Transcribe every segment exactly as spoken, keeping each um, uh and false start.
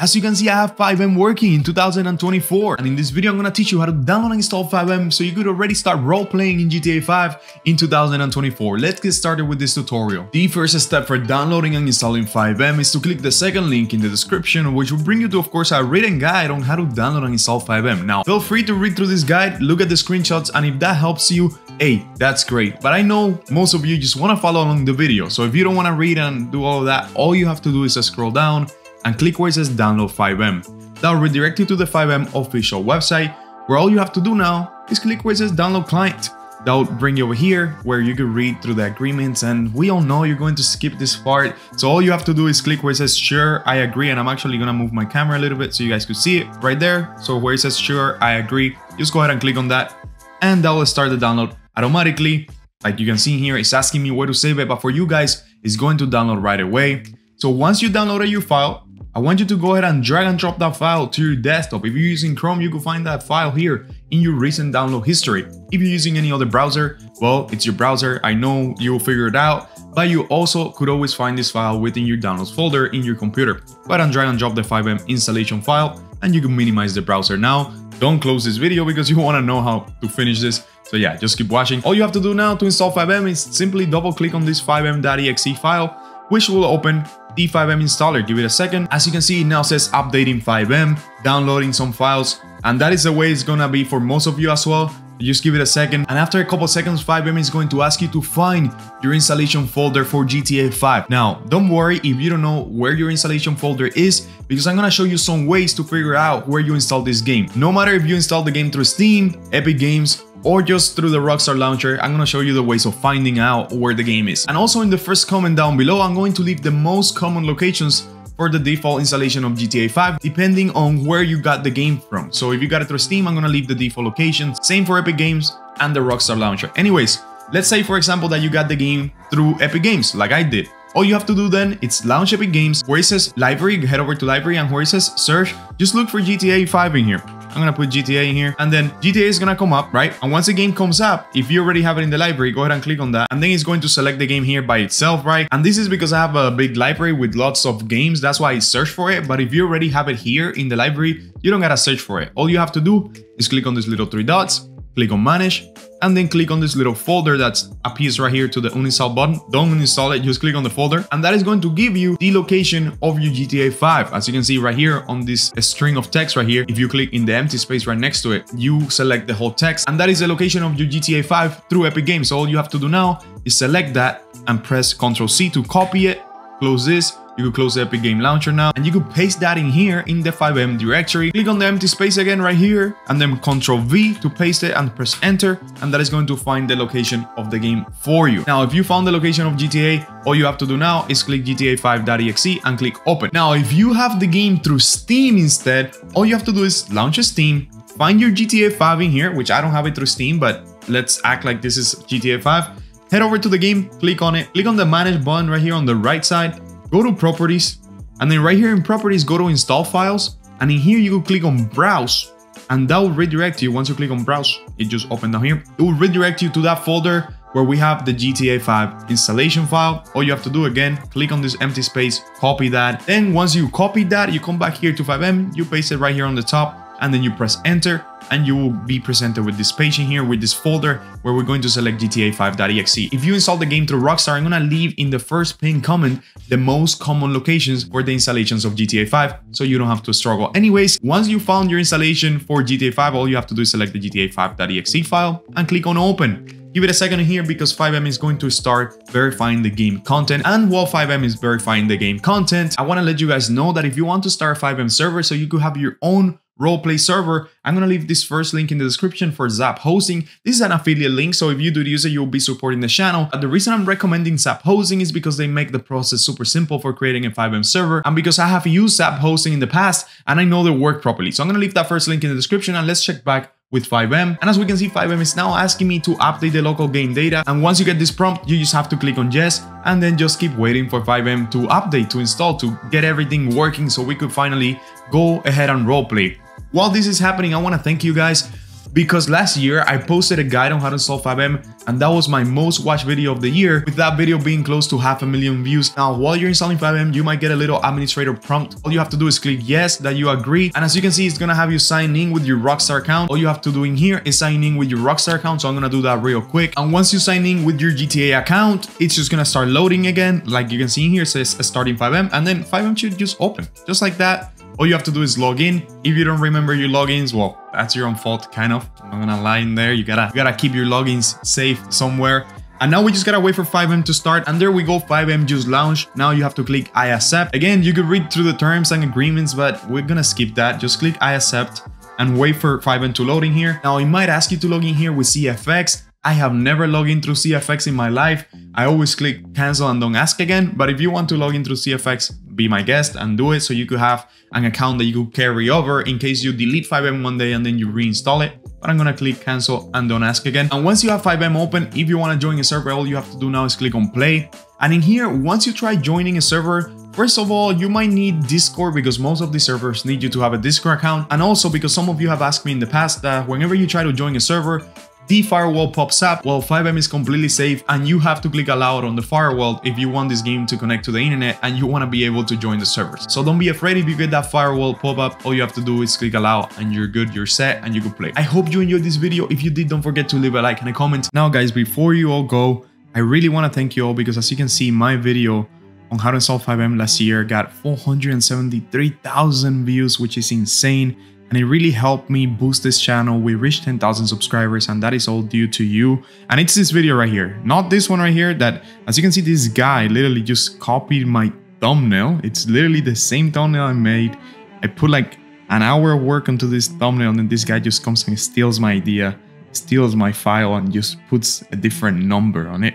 As you can see, I have FiveM working in two thousand twenty-four, and in this video I'm gonna teach you how to download and install FiveM so you could already start role-playing in G T A five in two thousand twenty-four. Let's get started with this tutorial. The first step for downloading and installing FiveM is to click the second link in the description, which will bring you to, of course, a written guide on how to download and install FiveM. Now, feel free to read through this guide, look at the screenshots, and if that helps you, hey, that's great. But I know most of you just wanna follow along the video, so if you don't wanna read and do all of that, all you have to do is just scroll down and click where it says download FiveM. That'll redirect you to the FiveM official website, where all you have to do now is click where it says download client. That'll bring you over here where you can read through the agreements, and we all know you're going to skip this part. So all you have to do is click where it says sure, I agree, and I'm actually gonna move my camera a little bit so you guys could see it right there. So where it says sure, I agree, just go ahead and click on that, and that will start the download automatically. Like you can see here, it's asking me where to save it, but for you guys, it's going to download right away. So once you downloaded your file, I want you to go ahead and drag and drop that file to your desktop. If you're using Chrome, you can find that file here in your recent download history. If you're using any other browser, well, it's your browser. I know you'll figure it out, but you also could always find this file within your downloads folder in your computer. Go ahead and drag and drop the FiveM installation file, and you can minimize the browser now. Don't close this video because you want to know how to finish this. So yeah, just keep watching. All you have to do now to install FiveM is simply double click on this FiveM.exe file, which will open the FiveM installer. Give it a second. As you can see, it now says updating FiveM, downloading some files, and that is the way it's gonna be for most of you as well. Just give it a second, and after a couple seconds, FiveM is going to ask you to find your installation folder for G T A five. Now, don't worry if you don't know where your installation folder is, because I'm gonna show you some ways to figure out where you install this game. No matter if you install the game through Steam, Epic Games, or just through the Rockstar launcher, I'm gonna show you the ways of finding out where the game is. And also in the first comment down below, I'm going to leave the most common locations for the default installation of G T A five, depending on where you got the game from. So if you got it through Steam, I'm gonna leave the default locations, same for Epic Games and the Rockstar launcher. Anyways, let's say for example that you got the game through Epic Games, like I did. All you have to do then, it's launch Epic Games, where it says library, head over to library, and where it says search, just look for G T A five in here. I'm gonna put G T A in here, and then G T A is gonna come up, right? And once the game comes up, if you already have it in the library, go ahead and click on that, and then it's going to select the game here by itself, right? And this is because I have a big library with lots of games, that's why I search for it. But if you already have it here in the library, you don't gotta search for it. All you have to do is click on these little three dots, click on manage, and then click on this little folder that appears right here to the uninstall button. Don't uninstall it, just click on the folder, and that is going to give you the location of your G T A five. As you can see right here on this string of text right here, if you click in the empty space right next to it, you select the whole text, and that is the location of your G T A five through Epic Games. So all you have to do now is select that and press control C to copy it, close this. You could close the Epic Game Launcher now, and you could paste that in here in the FiveM directory. Click on the empty space again right here, and then control V to paste it and press enter, and that is going to find the location of the game for you. Now, if you found the location of G T A, all you have to do now is click G T A five.exe and click open. Now, if you have the game through Steam instead, all you have to do is launch Steam, find your G T A five in here, which I don't have it through Steam, but let's act like this is G T A five. Head over to the game, click on it, click on the manage button right here on the right side, go to properties, and then right here in properties, go to install files, and in here you can click on browse, and that will redirect you. Once you click on browse, it just opened down here. It will redirect you to that folder where we have the G T A five installation file. All you have to do again, click on this empty space, copy that. Then once you copy that, you come back here to FiveM, you paste it right here on the top, and then you press enter, and you will be presented with this page in here with this folder where we're going to select G T A five.exe. If you install the game through Rockstar, I'm gonna leave in the first pinned comment the most common locations for the installations of G T A five, so you don't have to struggle. Anyways, once you found your installation for G T A five, all you have to do is select the G T A five.exe file and click on open. Give it a second here because FiveM is going to start verifying the game content, and while FiveM is verifying the game content, I want to let you guys know that if you want to start a FiveM server so you could have your own roleplay server, I'm gonna leave this first link in the description for Zap Hosting. This is an affiliate link, so if you do use it, you'll be supporting the channel. But the reason I'm recommending Zap Hosting is because they make the process super simple for creating a FiveM server, and because I have used Zap Hosting in the past and I know they work properly. So I'm gonna leave that first link in the description, and let's check back with FiveM. And as we can see, FiveM is now asking me to update the local game data, and once you get this prompt, you just have to click on yes, and then just keep waiting for FiveM to update, to install, to get everything working so we could finally go ahead and roleplay. While this is happening, I want to thank you guys because last year I posted a guide on how to install FiveM, and that was my most watched video of the year, with that video being close to half a million views. Now, while you're installing FiveM, you might get a little administrator prompt. All you have to do is click yes, that you agree, and as you can see, it's gonna have you sign in with your Rockstar account. All you have to do in here is sign in with your Rockstar account, so I'm gonna do that real quick. And once you sign in with your G T A account, it's just gonna start loading again. Like you can see in here, it says starting FiveM, and then FiveM should just open, just like that. All you have to do is log in. If you don't remember your logins, well, that's your own fault, kind of. I'm not gonna lie in there. You gotta, you gotta keep your logins safe somewhere. And now we just gotta wait for FiveM to start. And there we go, FiveM just launched. Now you have to click I accept. Again, you could read through the terms and agreements, but we're gonna skip that. Just click I accept and wait for FiveM to load in here. Now, it might ask you to log in here with C F X. I have never logged in through C F X in my life. I always click cancel and don't ask again. But if you want to log in through C F X, be my guest and do it, so you could have an account that you could carry over in case you delete FiveM one day and then you reinstall it. But I'm gonna click cancel and don't ask again. And once you have FiveM open, if you wanna join a server, all you have to do now is click on play. And in here, once you try joining a server, first of all, you might need Discord, because most of the servers need you to have a Discord account. And also because some of you have asked me in the past that whenever you try to join a server, the firewall pops up. Well, FiveM is completely safe, and you have to click allowed on the firewall if you want this game to connect to the internet and you want to be able to join the servers. So don't be afraid if you get that firewall pop up. All you have to do is click allow and you're good, you're set, and you can play. I hope you enjoyed this video. If you did, don't forget to leave a like and a comment. Now guys, before you all go, I really want to thank you all, because as you can see, my video on how to install FiveM last year got four hundred seventy-three thousand views, which is insane. And it really helped me boost this channel. We reached ten thousand subscribers, and that is all due to you. And it's this video right here, not this one right here, that, as you can see, this guy literally just copied my thumbnail. It's literally the same thumbnail I made. I put like an hour of work into this thumbnail, and then this guy just comes and steals my idea, steals my file, and just puts a different number on it,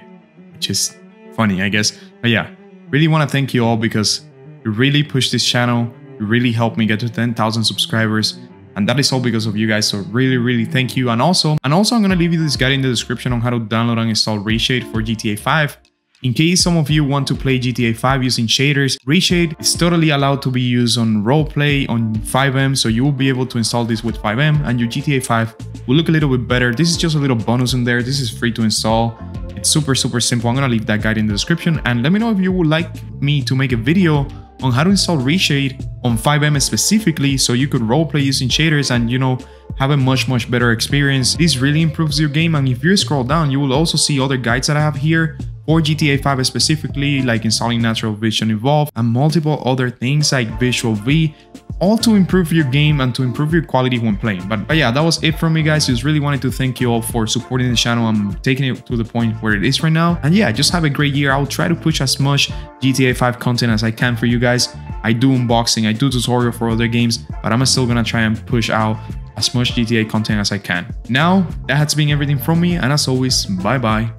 which is funny, I guess. But yeah, really want to thank you all, because you really pushed this channel. You really helped me get to ten thousand subscribers, and that is all because of you guys. So really, really thank you. And also, and also I'm going to leave you this guide in the description on how to download and install ReShade for G T A five. In case some of you want to play G T A five using shaders, ReShade is totally allowed to be used on roleplay, on FiveM, so you will be able to install this with FiveM, and your G T A five will look a little bit better. This is just a little bonus in there. This is free to install. It's super, super simple. I'm going to leave that guide in the description, and let me know if you would like me to make a video on how to install ReShade on FiveM specifically, so you could roleplay using shaders and, you know, have a much, much better experience. This really improves your game. And if you scroll down, you will also see other guides that I have here for G T A five specifically, like installing Natural Vision Evolved and multiple other things like Visual V, all to improve your game and to improve your quality when playing. But, but yeah, that was it from me, guys. Just really wanted to thank you all for supporting the channel and taking it to the point where it is right now. And yeah, just have a great year. I will try to push as much G T A five content as I can for you guys. I do unboxing, I do tutorial for other games, but I'm still gonna try and push out as much G T A content as I can. Now, that has been everything from me, and as always, bye-bye.